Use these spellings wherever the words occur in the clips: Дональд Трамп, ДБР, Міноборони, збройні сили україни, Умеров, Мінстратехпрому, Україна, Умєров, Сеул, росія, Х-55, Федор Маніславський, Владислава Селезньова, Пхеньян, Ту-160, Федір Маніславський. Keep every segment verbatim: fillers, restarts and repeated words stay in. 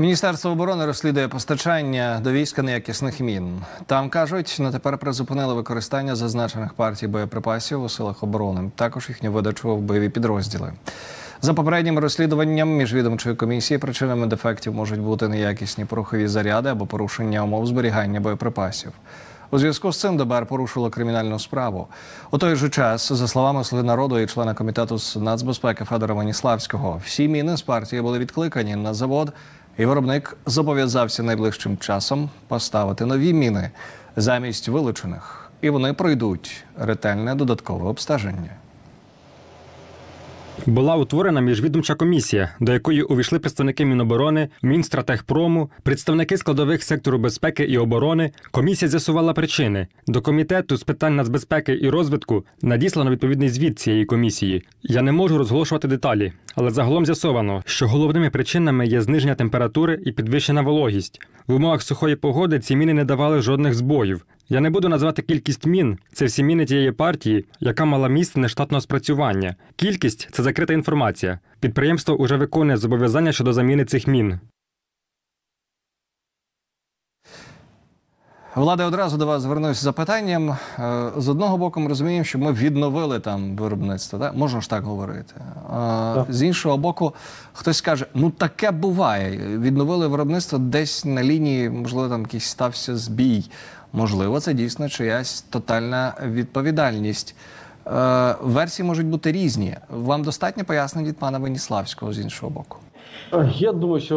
Міністерство оборони розслідує постачання до війська неякісних мін. Там, кажуть, натепер призупинили використання зазначених партій боєприпасів у силах оборони. Також їхню видачу в бойові підрозділи. За попереднім розслідуванням міжвідомчої комісії причинами дефектів можуть бути неякісні порохові заряди або порушення умов зберігання боєприпасів. У зв'язку з цим ДБР порушило кримінальну справу. У той же час, за словами «Слуги народу» і члена комітету з нацбезпеки Федора Маніславського, всі міни з партії були відкликані на завод, і виробник зобов'язався найближчим часом поставити нові міни замість вилучених. І вони пройдуть ретельне додаткове обстеження. Була утворена міжвідомча комісія, до якої увійшли представники Міноборони, Мінстратехпрому, представники складових сектору безпеки і оборони. Комісія з'ясувала причини. До Комітету з питань нацбезпеки і розвитку надіслано відповідний звіт цієї комісії. Я не можу розголошувати деталі, але загалом з'ясовано, що головними причинами є зниження температури і підвищена вологість. В умовах сухої погоди ці міни не давали жодних збоїв. Я не буду назвати кількість мін, це всі міни тієї партії, яка мала місце нештатного спрацювання. Кількість – це закрита інформація. Підприємство уже виконує зобов'язання щодо заміни цих мін. Владе, одразу до вас звернусь з запитанням. З одного боку, ми розуміємо, що ми відновили там виробництво, так? Можна ж так говорити. Так. З іншого боку, хтось каже, ну таке буває, відновили виробництво десь на лінії, можливо, там якийсь стався збій. Можливо, це дійсно чиясь тотальна відповідальність. Е, версії можуть бути різні. Вам достатньо пояснень від пана Маніславського з іншого боку? Я думаю, що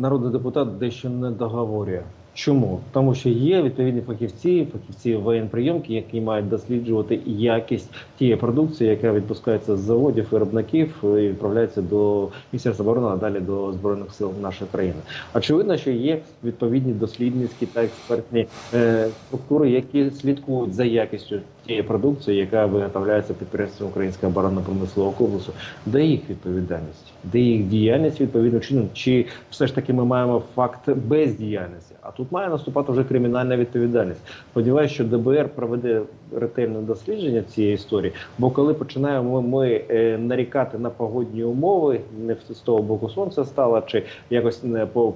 народний депутат дещо не договорює. Чому? Тому що є відповідні фахівці, фахівці воєнприйомки, які мають досліджувати якість тієї продукції, яка відпускається з заводів, виробників і відправляється до Міністерства оборони, а далі до Збройних сил нашої країни. Очевидно, що є відповідні дослідницькі та експертні е, структури, які слідкують за якістю тієї продукції, яка виготовляється підприємством Українського оборонно-промислового комплексу. Де їх відповідальність? Де їх діяльність відповідним чином? Чи все ж таки ми маємо факт бездіяльності? А тут має наступати вже кримінальна відповідальність. Сподіваюся, що ДБР проведе ретельне дослідження цієї історії, бо коли починаємо ми нарікати на погодні умови, не з того боку сонця стало, чи якось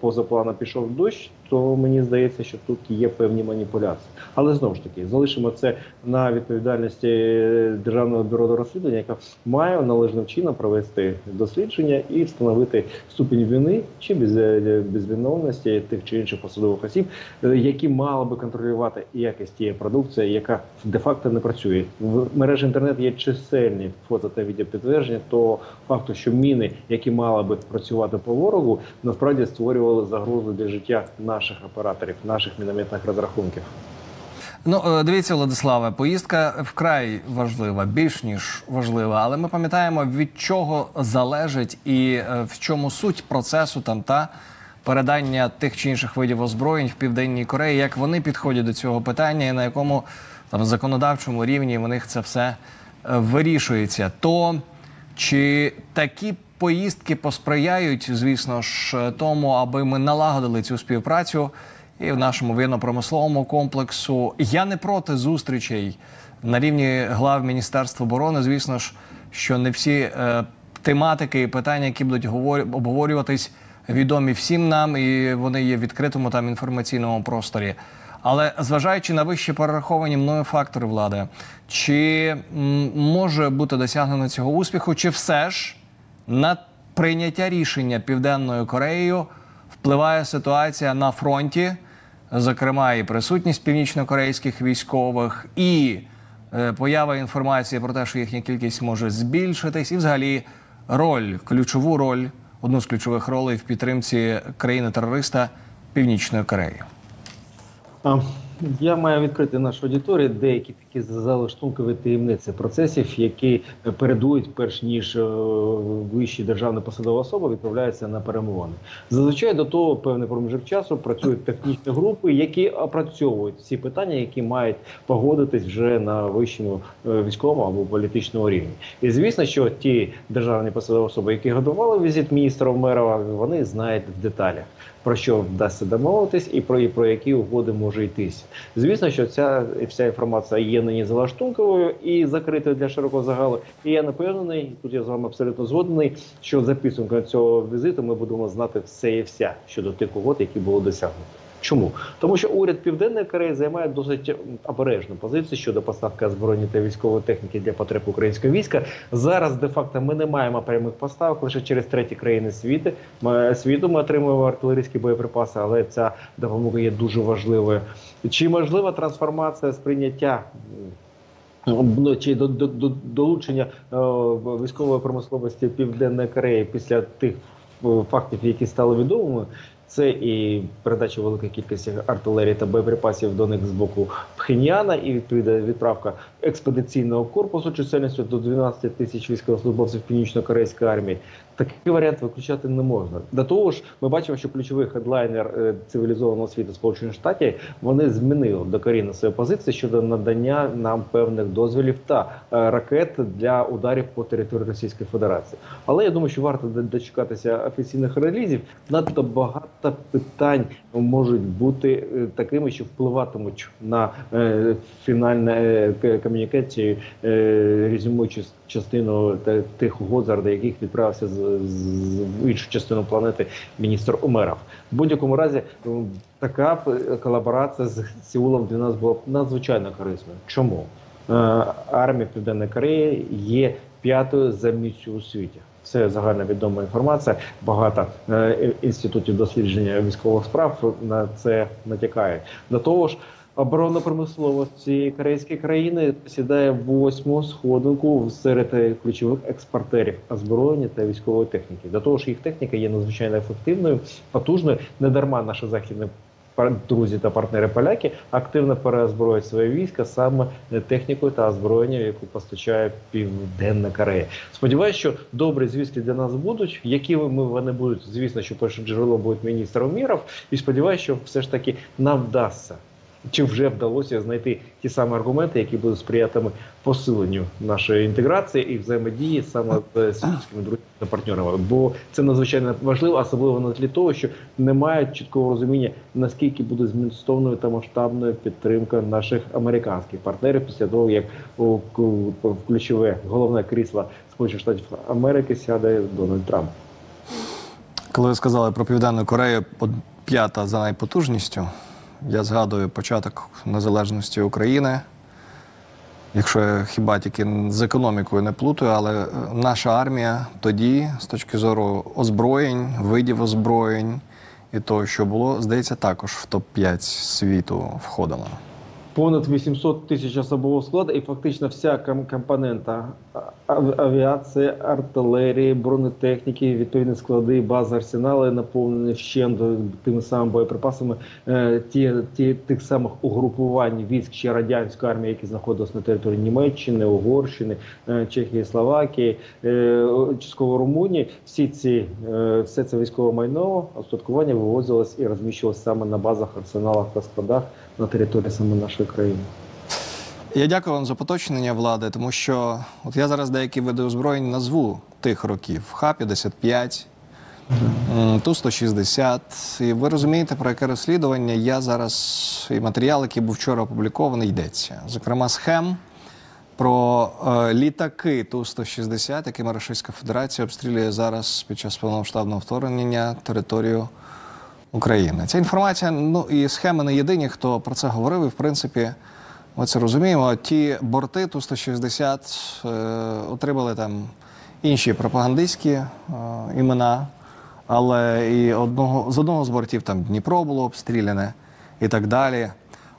поза планом пішов дощ, то мені здається, що тут є певні маніпуляції. Але знову ж таки, залишимо це на відповідальності Державного бюро розслідування, яке має належним чином провести дослідження і встановити ступінь вини чи безвиновності тих чи інших посадових осіб, які мали би контролювати якість тієї продукції, яка де-факто не працює. В мережі інтернету є чисельні фото та відеопідтвердження того факту, що міни, які мали би працювати по ворогу, насправді створювали загрозу для життя наших операторів, наших мінометних розрахунків. Ну, дивіться, Владиславе, поїздка вкрай важлива, більш ніж важлива, але ми пам'ятаємо, від чого залежить і в чому суть процесу там та передання тих чи інших видів озброєнь в Південній Кореї, як вони підходять до цього питання і на якому там законодавчому рівні в них це все вирішується. То чи такі поїздки посприяють, звісно ж, тому, аби ми налагодили цю співпрацю і в нашому воєнно-промисловому комплексу? Я не проти зустрічей на рівні глав Міністерства оборони. Звісно ж, що не всі е, тематики і питання, які будуть обговорюватись, відомі всім нам, і вони є в відкритому там інформаційному просторі. Але зважаючи на вище перераховані мною фактори, Влади, чи може бути досягнено цього успіху, чи все ж на прийняття рішення Південною Кореєю впливає ситуація на фронті, зокрема і присутність північнокорейських військових, і поява інформації про те, що їхня кількість може збільшитись, і взагалі роль, ключову роль, одну з ключових ролей в підтримці країни-терориста Північної Кореї? Я маю відкрити нашу аудиторію деякі такі залаштункові таємниці процесів, які передують, перш ніж вищі державні посадові особи відправляються на перемовини. Зазвичай до того певний проміжок часу працюють технічні групи, які опрацьовують всі питання, які мають погодитись вже на вищому військовому або політичному рівні. І звісно, що ті державні посадові особи, які готували візит міністра Умерова, вони знають в деталях, про що вдасться домовитись і про, і про які угоди може йтись. Звісно, що ця вся інформація є замінені залаштунковою і закритою для широкого загалу. І я напевнений, тут я з вами абсолютно згодний, що за підсумком цього візиту ми будемо знати все і вся щодо тих угод, які було досягнуто. Чому? Тому що уряд Південної Кореї займає досить обережну позицію щодо поставки озброєння та військової техніки для потреб українського війська. Зараз, де-факто, ми не маємо прямих поставок, лише через треті країни світу. Ми, світу ми отримуємо артилерійські боєприпаси, але ця допомога є дуже важливою. Чи можлива трансформація сприйняття чи до, до, до, долучення військової промисловості Південної Кореї після тих фактів, які стали відомими? Це і передача великої кількості артилерії та боєприпасів до них з боку Пхеньяна, і відповідає відправка експедиційного корпусу чисельністю до дванадцяти тисяч військовослужбовців північно-корейської армії. Такий варіант виключати не можна. До того ж, ми бачимо, що ключовий хедлайнер цивілізованого світу Сполучених Штатів, вони змінили докорінно свою позицію щодо надання нам певних дозволів та ракет для ударів по території Російської Федерації. Але я думаю, що варто дочекатися офіційних релізів. Надто багато та питань можуть бути такими, що впливатимуть на е, фінальне комунікацію, е, резюмуючи частину тих угод, заради яких відправився з, з в іншу частину планети міністр Умеров. В будь-якому разі така колаборація з Сеулом для нас була надзвичайно корисною. Чому? Е, армія Південної Кореї є п'ятою за місцю у світі. Це загальновідома інформація, багато е, інститутів дослідження військових справ на це натякає. До того ж, оборонна промисловість цієї корейської країни посідає восьму сходинку серед ключових експортерів озброєння та військової техніки. До того ж, їх техніка є надзвичайно ефективною, потужною, не дарма наші західні друзі та партнери поляки активно переозброюють своє військо саме технікою та озброєнням, яку постачає Південна Корея. Сподіваюсь, що добрі звістки для нас будуть. Які ми вони будуть, звісно, що перше джерело буде міністр Умєров. І сподіваюсь, що все ж таки нам вдасться, чи вже вдалося знайти ті самі аргументи, які будуть сприяти посиленню нашої інтеграції і взаємодії саме з сільськими друзями та партнерами. Бо це надзвичайно важливо, особливо на тлі того, що немає чіткого розуміння, наскільки буде змістовною та масштабною підтримка наших американських партнерів після того, як в ключове головне крісло Сполучених Штатів Америки сяде Дональд Трамп. Коли ви сказали про Південну Корею, п'ята за найпотужністю, я згадую початок незалежності України, якщо я хіба тільки з економікою не плутаю, але наша армія тоді, з точки зору озброєнь, видів озброєнь і того, що було, здається, також в топ п'ять світу входила. Понад вісімсот тисяч особового складу і фактично вся компонента авіації, артилерії, бронетехніки, відповідні склади, бази, арсенали наповнені вщент тими самими боєприпасами ті, ті, тих самих угрупувань військ ще радянської армії, які знаходились на території Німеччини, Угорщини, Чехії, Словакії, частково Румунії. Всі ці, все це військове майно, остаткування вивозилось і розміщувалось саме на базах, арсеналах та складах на території саме нашої країни. Я дякую вам за поточнення влади, тому що от я зараз деякі види озброєнь назву тих років. Х п'ятдесят п'ять, Ту сто шістдесят. І ви розумієте, про яке розслідування я зараз і матеріал, який був вчора опублікований, йдеться. Зокрема, схем про е, літаки Ту сто шістдесят, якими Російська Федерація обстрілює зараз під час повномасштабного вторгнення територію України. Ця інформація, ну і схеми не єдині, хто про це говорив, і в принципі ми це розуміємо. Ті борти Ту сто шістдесят е, отримали там інші пропагандистські е, імена, але і одного, з одного з бортів там Дніпро було обстріляне і так далі.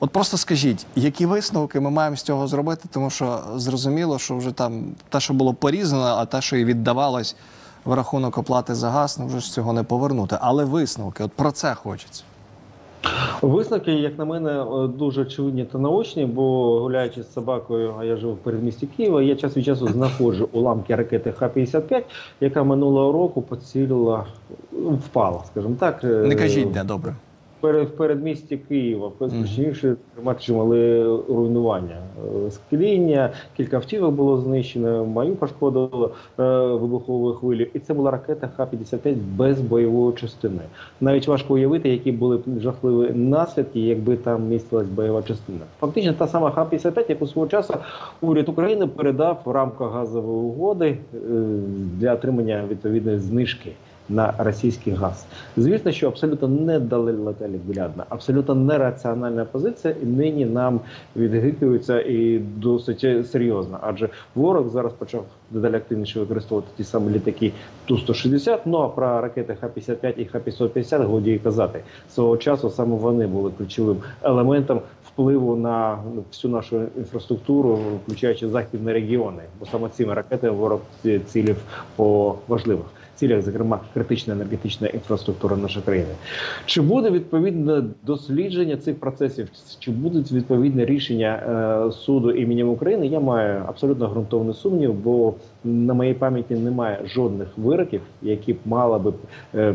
От просто скажіть, які висновки ми маємо з цього зробити, тому що зрозуміло, що вже там те, що було порізано, а те, що і віддавалось в рахунок оплати за газ, ну вже ж цього не повернути. Але висновки, от про це хочеться. Висновки, як на мене, дуже очевидні та наочні, бо гуляючи з собакою, а я живу в передмісті Києва, я час від часу знаходжу уламки ракети Х п'ятдесят п'ять, яка минулого року поцілила, впала, скажімо так. Не кажіть, де, добре. в передмісті Києва, спричинивши чимале руйнування, скління, кілька автівок було знищено, мою пошкодило вибуховою хвилі. І це була ракета Х п'ятдесят п'ять без бойової частини. Навіть важко уявити, які були жахливі наслідки, якби там містилась бойова частина. Фактично та сама Х п'ятдесят п'ять, яку свого часу уряд України передав в рамках газової угоди для отримання відповідної знижки на російський газ. Звісно, що абсолютно недалелателеглядна, абсолютно нераціональна позиція, і нині нам відгикується і досить серйозно. Адже ворог зараз почав дедалі активніше використовувати ті самі літаки Ту сто шістдесят, ну а про ракети Х п'ятдесят п'ять і Х п'ятсот п'ятдесят годі і казати. Свого часу саме вони були ключовим елементом впливу на всю нашу інфраструктуру, включаючи західні регіони. Бо саме цими ракетами ворог цілив по важливих цілях, зокрема, критична енергетична інфраструктура нашої країни. Чи буде відповідне дослідження цих процесів, чи будуть відповідне рішення е, суду іменем України, я маю абсолютно ґрунтовний сумнів, бо на моїй пам'яті немає жодних вироків, які б мали б е,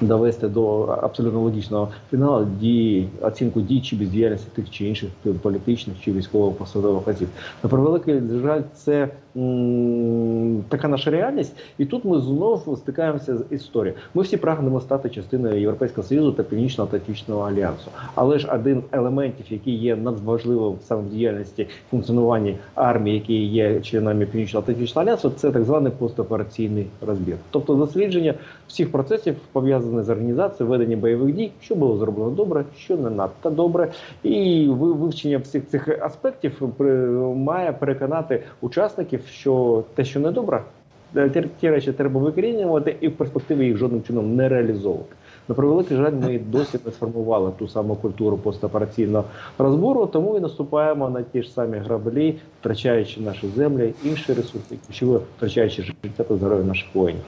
довести до абсолютно логічного фіналу дії, оцінку дій чи бездіяльності тих чи інших політичних чи військово-посадових осіб. На превеликий жаль, це м, така наша реальність, і тут ми знову стикаємося з історією. Ми всі прагнемо стати частиною Європейського Союзу та Північно-Атлантичного альянсу. Але ж один з елементів, який є надважливим саме в діяльності функціонування армії, які є членами Північно-Атлантичного альянсу, це так званий постопераційний розбір. Тобто дослідження всіх процесів пов'язаних з організацією ведення бойових дій, що було зроблено добре, що не надто добре. І вивчення всіх цих аспектів має переконати учасників, що те, що не добре, ті речі треба викорінювати і в перспективі їх жодним чином не реалізовувати. На превеликий жаль, ми досі не сформували ту саму культуру постопераційного розбору, тому і наступаємо на ті ж самі граблі, втрачаючи наші землі, інші ресурси, втрачаючи життя та здоров'я наших воїнів.